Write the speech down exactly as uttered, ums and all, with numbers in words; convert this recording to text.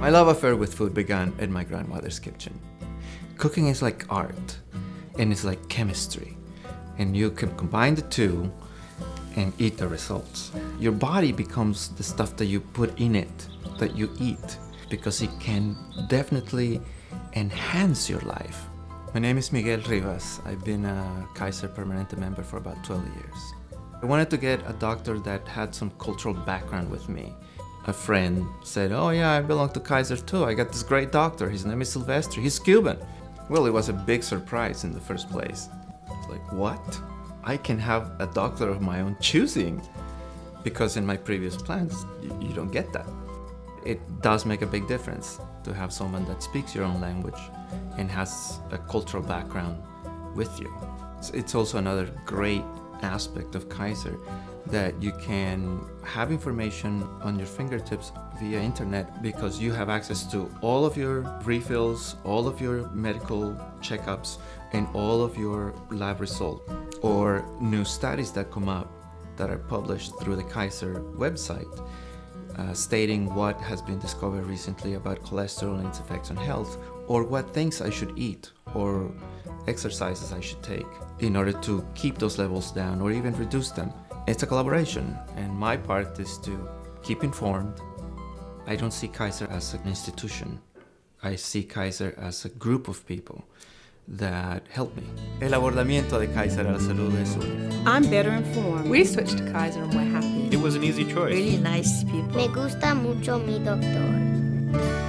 My love affair with food began in my grandmother's kitchen. Cooking is like art, and it's like chemistry, and you can combine the two and eat the results. Your body becomes the stuff that you put in it, that you eat, because it can definitely enhance your life. My name is Miguel Rivas. I've been a Kaiser Permanente member for about twelve years. I wanted to get a doctor that had some cultural background with me. A friend said, "Oh yeah, I belong to Kaiser too. I got this great doctor. His name is Sylvester. He's Cuban." Well, it was a big surprise in the first place. It's like, what? I can have a doctor of my own choosing, because in my previous plans, you don't get that. It does make a big difference to have someone that speaks your own language and has a cultural background with you. It's also another great aspect of Kaiser that you can have information on your fingertips via internet, because you have access to all of your refills, all of your medical checkups, and all of your lab results, or new studies that come up that are published through the Kaiser website, uh, stating what has been discovered recently about cholesterol and its effects on health, or what things I should eat, or exercises I should take in order to keep those levels down or even reduce them. It's a collaboration, and my part is to keep informed. I don't see Kaiser as an institution. I see Kaiser as a group of people that help me. El abordamiento de Kaiser a la salud es único. I'm better informed. We switched to Kaiser and we're happy. It was an easy choice. Really nice people. Me gusta mucho mi doctor.